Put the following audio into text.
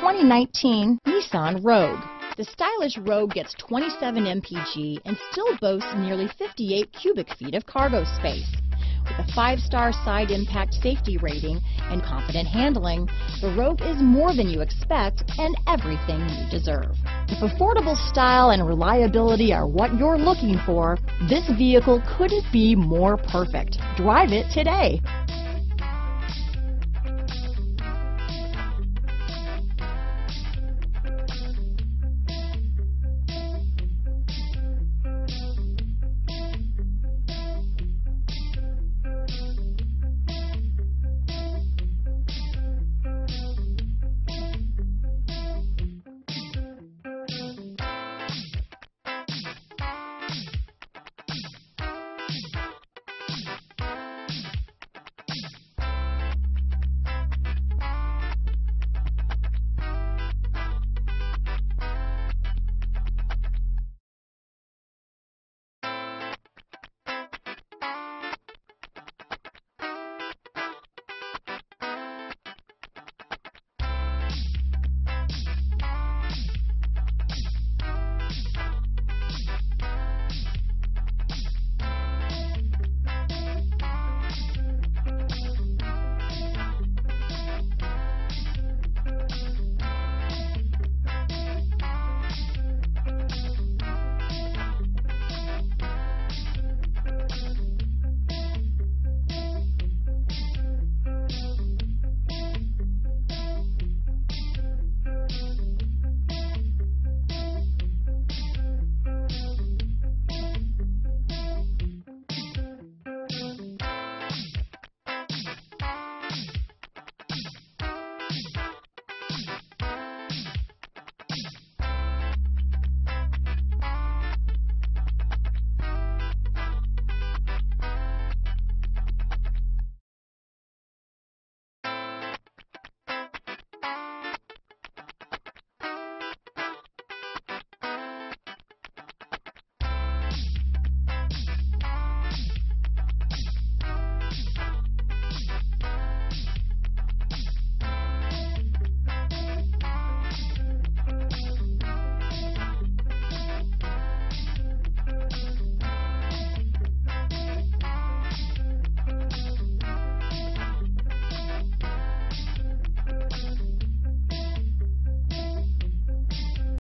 2019 Nissan Rogue. The stylish Rogue gets 27 mpg and still boasts nearly 58 cubic feet of cargo space. With a 5-star side impact safety rating and confident handling, the Rogue is more than you expect and everything you deserve. If affordable style and reliability are what you're looking for, this vehicle couldn't be more perfect. Drive it today.